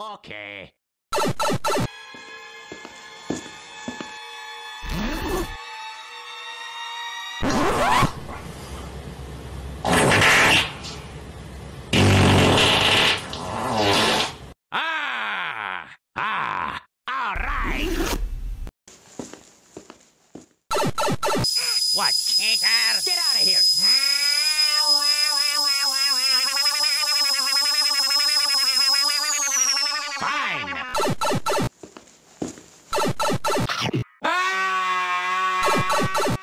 Okay. What, Tinker? Get out of here! Fine! Ah!